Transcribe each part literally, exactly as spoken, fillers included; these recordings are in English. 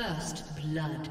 First blood.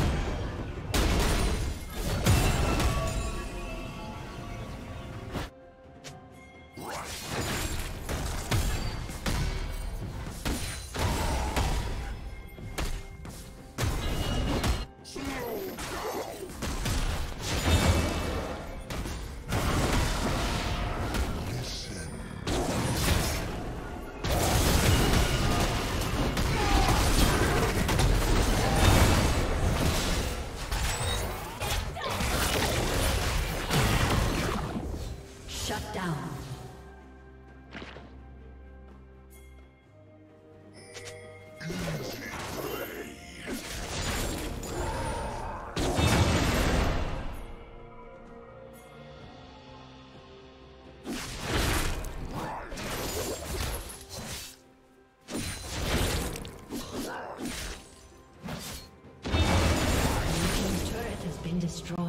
Destroyed.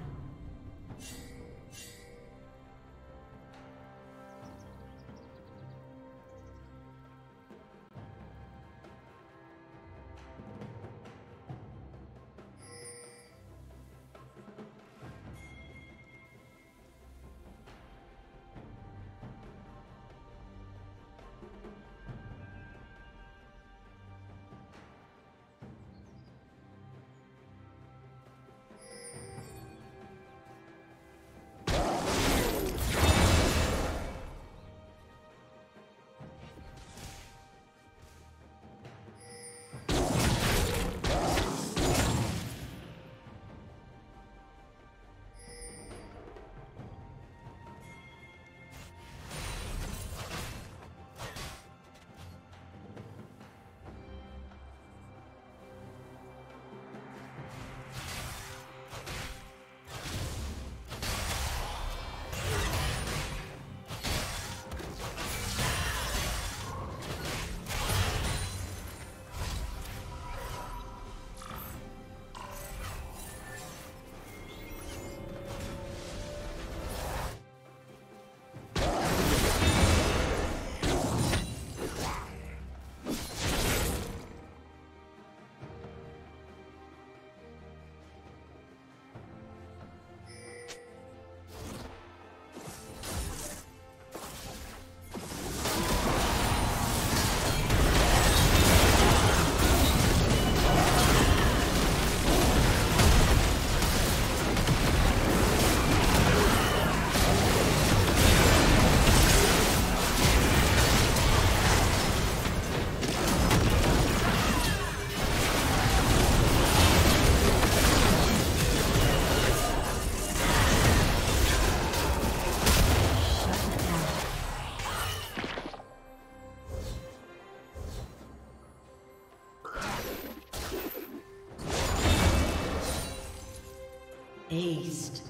Aced.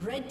Red